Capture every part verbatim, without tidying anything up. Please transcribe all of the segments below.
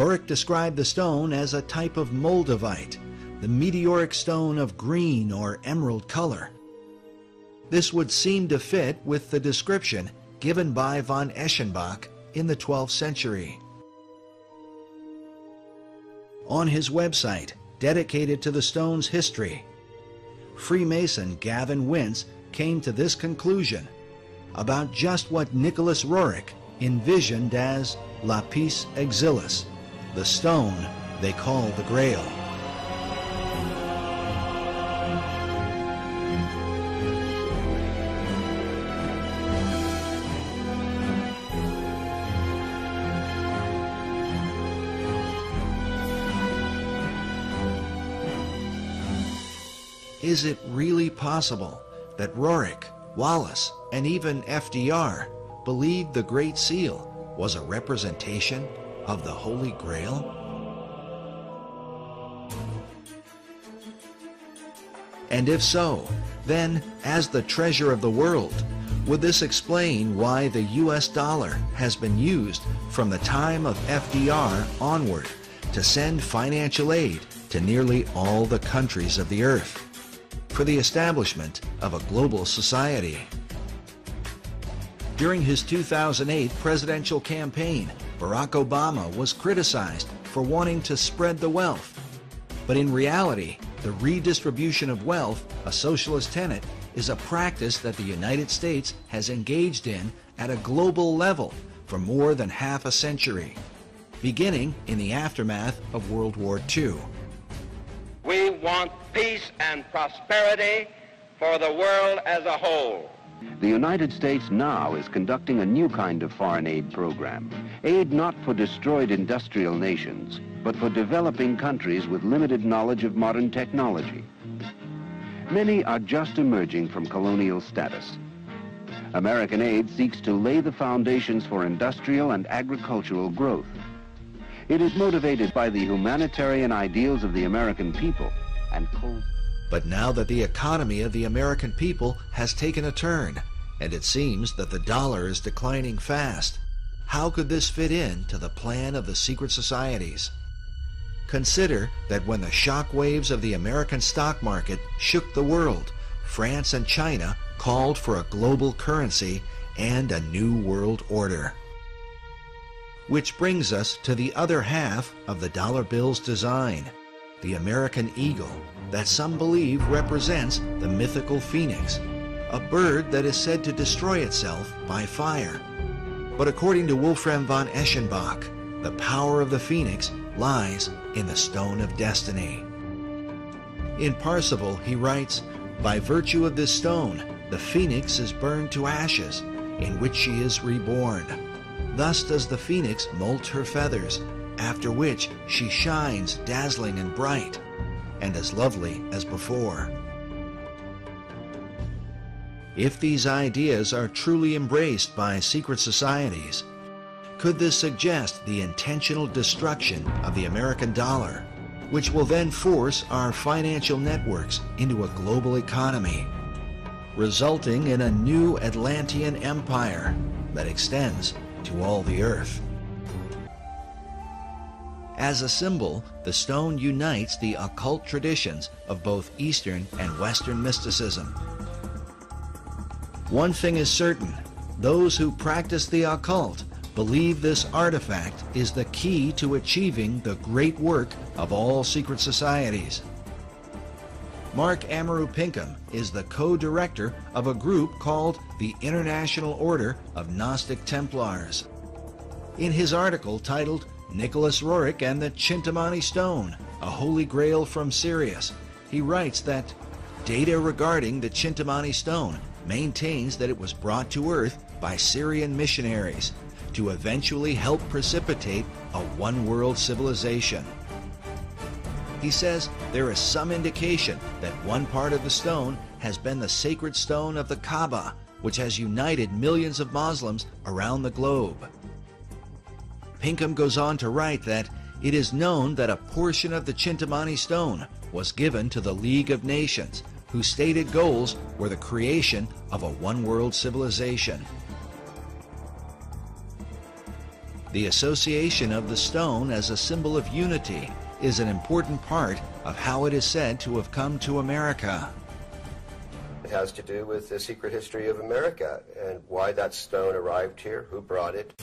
Roerich described the stone as a type of Moldavite, the meteoric stone of green or emerald color. This would seem to fit with the description given by von Eschenbach in the twelfth century. On his website, dedicated to the stone's history, Freemason Gavin Wentz came to this conclusion about just what Nicholas Roerich envisioned as Lapis Exilis, the stone they call the Grail. Is it really possible that Roerich, Wallace, and even F D R believed the Great Seal was a representation of the Holy Grail? And if so, then, as the treasure of the world, would this explain why the U S dollar has been used from the time of F D R onward to send financial aid to nearly all the countries of the earth for the establishment of a global society? During his two thousand eight presidential campaign, Barack Obama was criticized for wanting to spread the wealth. But in reality, the redistribution of wealth, a socialist tenet, is a practice that the United States has engaged in at a global level for more than half a century, beginning in the aftermath of World War Two. We want peace and prosperity for the world as a whole. The United States now is conducting a new kind of foreign aid program. Aid not for destroyed industrial nations, but for developing countries with limited knowledge of modern technology. Many are just emerging from colonial status. American aid seeks to lay the foundations for industrial and agricultural growth. It is motivated by the humanitarian ideals of the American people and cold. But now that the economy of the American people has taken a turn, and it seems that the dollar is declining fast, how could this fit in to the plan of the secret societies? Consider that when the shock waves of the American stock market shook the world, France and China called for a global currency and a new world order. Which brings us to the other half of the dollar bill's design, the American eagle, that some believe represents the mythical phoenix, a bird that is said to destroy itself by fire. But according to Wolfram von Eschenbach, the power of the phoenix lies in the Stone of Destiny. In Parsifal, he writes, "By virtue of this stone, the phoenix is burned to ashes, in which she is reborn. Thus does the phoenix molt her feathers, after which she shines dazzling and bright, and as lovely as before." If these ideas are truly embraced by secret societies, could this suggest the intentional destruction of the American dollar, which will then force our financial networks into a global economy, resulting in a new Atlantean empire that extends to all the earth? As a symbol, the stone unites the occult traditions of both Eastern and Western mysticism. One thing is certain: those who practice the occult believe this artifact is the key to achieving the great work of all secret societies. Mark Amaru Pinkham is the co-director of a group called the International Order of Gnostic Templars. In his article titled "Nicholas Roerich and the Chintamani Stone, a Holy Grail from Sirius," he writes that data regarding the Chintamani Stone maintains that it was brought to Earth by Syrian missionaries to eventually help precipitate a one-world civilization. He says there is some indication that one part of the stone has been the sacred stone of the Kaaba, which has united millions of Muslims around the globe. Pinkham goes on to write that it is known that a portion of the Chintamani stone was given to the League of Nations, whose stated goals were the creation of a one-world civilization. The association of the stone as a symbol of unity is an important part of how it is said to have come to America. It has to do with the secret history of America and why that stone arrived here, who brought it.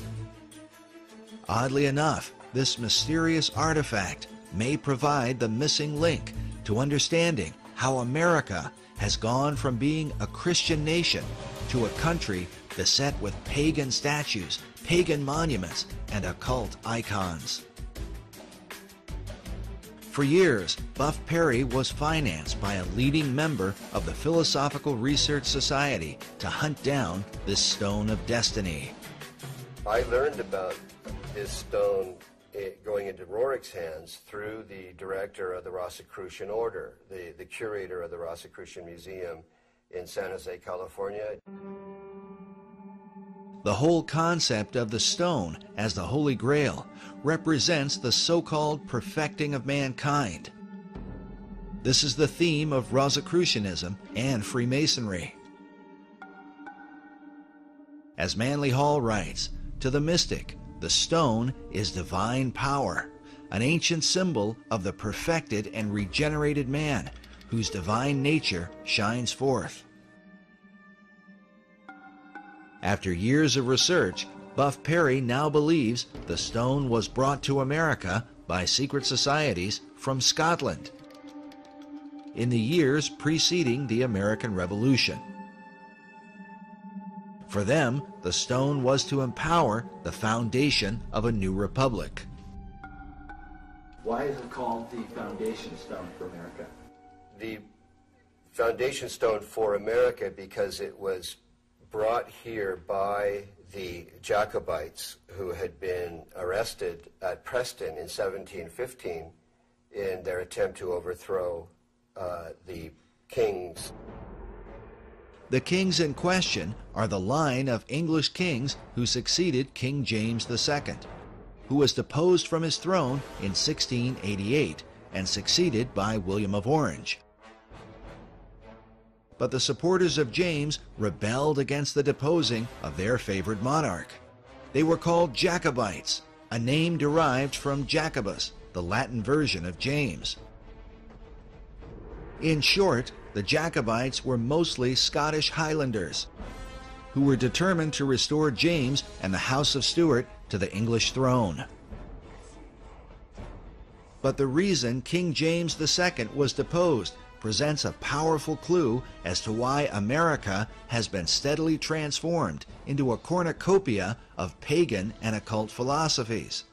Oddly enough, this mysterious artifact may provide the missing link to understanding how America has gone from being a Christian nation to a country beset with pagan statues, pagan monuments, and occult icons. For years, Buff Perry was financed by a leading member of the Philosophical Research Society to hunt down this Stone of Destiny. I learned about this stone going into Roerich's hands through the director of the Rosicrucian Order, the, the curator of the Rosicrucian Museum in San Jose, California. The whole concept of the stone as the Holy Grail represents the so-called perfecting of mankind. This is the theme of Rosicrucianism and Freemasonry. As Manly Hall writes, to the mystic, the stone is divine power, an ancient symbol of the perfected and regenerated man whose divine nature shines forth. After years of research, Buff Perry now believes the stone was brought to America by secret societies from Scotland in the years preceding the American Revolution. For them, the stone was to empower the foundation of a new republic. Why is it called the Foundation Stone for America? The Foundation Stone for America because it was brought here by the Jacobites who had been arrested at Preston in seventeen fifteen in their attempt to overthrow uh, the kings. The kings in question are the line of English kings who succeeded King James the Second, who was deposed from his throne in sixteen eighty-eight and succeeded by William of Orange. But the supporters of James rebelled against the deposing of their favored monarch. They were called Jacobites, a name derived from Jacobus, the Latin version of James. In short, the Jacobites were mostly Scottish Highlanders, who were determined to restore James and the House of Stuart to the English throne. But the reason King James the Second was deposed presents a powerful clue as to why America has been steadily transformed into a cornucopia of pagan and occult philosophies.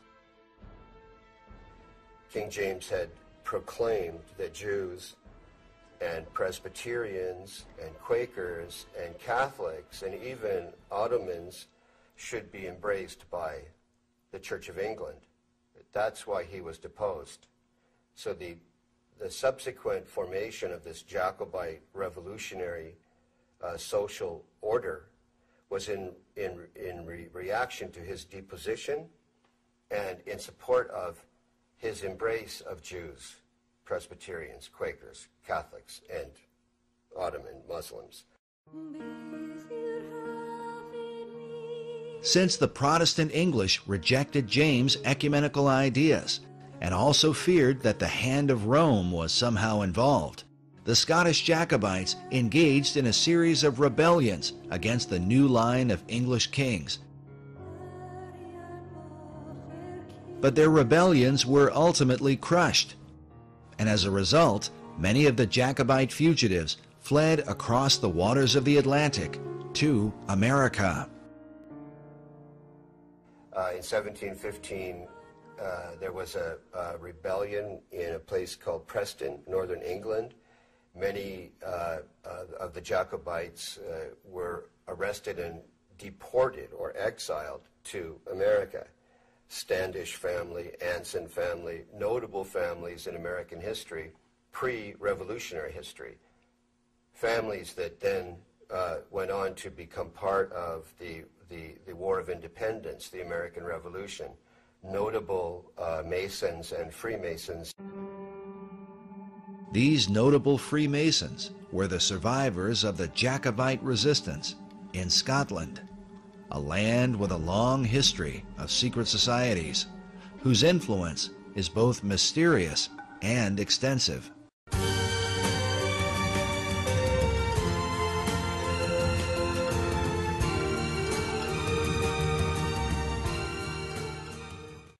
King James had proclaimed that Jews and Presbyterians and Quakers and Catholics and even Ottomans should be embraced by the Church of England. That's why he was deposed. So the The subsequent formation of this Jacobite revolutionary uh, social order was in, in, in re reaction to his deposition and in support of his embrace of Jews, Presbyterians, Quakers, Catholics, and Ottoman Muslims. Since the Protestant English rejected James' ecumenical ideas, and also feared that the hand of Rome was somehow involved, the Scottish Jacobites engaged in a series of rebellions against the new line of English kings. But their rebellions were ultimately crushed, and as a result, many of the Jacobite fugitives fled across the waters of the Atlantic to America. Uh, in seventeen fifteen, Uh, there was a, a rebellion in a place called Preston, northern England. Many uh, uh, of the Jacobites uh, were arrested and deported or exiled to America. Standish family, Anson family, notable families in American history, pre-revolutionary history. Families that then uh, went on to become part of the, the, the War of Independence, the American Revolution. Notable uh, Masons and Freemasons. These notable Freemasons were the survivors of the Jacobite resistance in Scotland, a land with a long history of secret societies, whose influence is both mysterious and extensive.